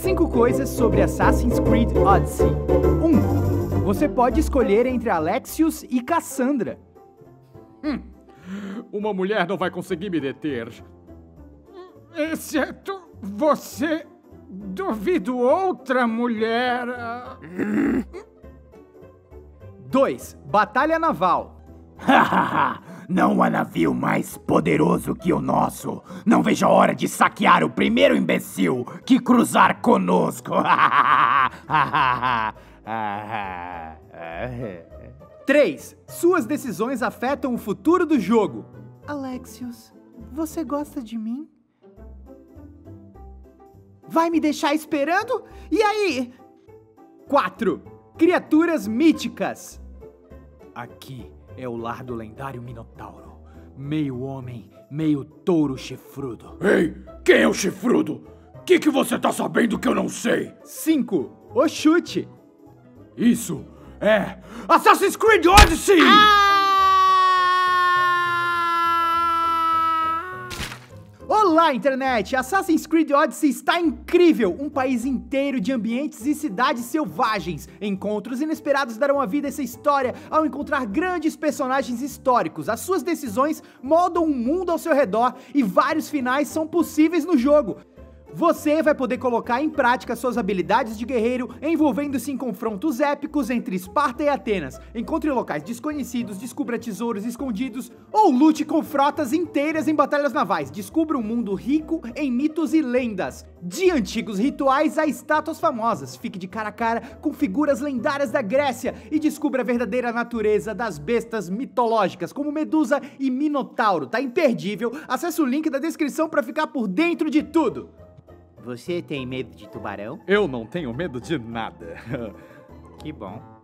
5 coisas sobre Assassin's Creed Odyssey. 1. Você pode escolher entre Alexios e Cassandra. Uma mulher não vai conseguir me deter. Exceto você. Duvido outra mulher. 2. Batalha naval. Não há navio mais poderoso que o nosso. Não vejo a hora de saquear o primeiro imbecil que cruzar conosco. 3. Suas decisões afetam o futuro do jogo. Alexios, você gosta de mim? Vai me deixar esperando? E aí? 4. Criaturas míticas. Aqui é o lar do lendário Minotauro. Meio homem, meio touro chifrudo. Ei, quem é o chifrudo? Que você tá sabendo que eu não sei? 5. O chute. Isso é Assassin's Creed Odyssey! Olá, internet! Assassin's Creed Odyssey está incrível! Um país inteiro de ambientes e cidades selvagens. Encontros inesperados darão a vida a essa história ao encontrar grandes personagens históricos. As suas decisões moldam o mundo ao seu redor e vários finais são possíveis no jogo. Você vai poder colocar em prática suas habilidades de guerreiro, envolvendo-se em confrontos épicos entre Esparta e Atenas. Encontre locais desconhecidos, descubra tesouros escondidos, ou lute com frotas inteiras em batalhas navais. Descubra um mundo rico em mitos e lendas. De antigos rituais a estátuas famosas. Fique de cara a cara com figuras lendárias da Grécia e descubra a verdadeira natureza das bestas mitológicas, como Medusa e Minotauro. Tá imperdível, acesse o link da descrição para ficar por dentro de tudo. Você tem medo de tubarão? Eu não tenho medo de nada. Que bom.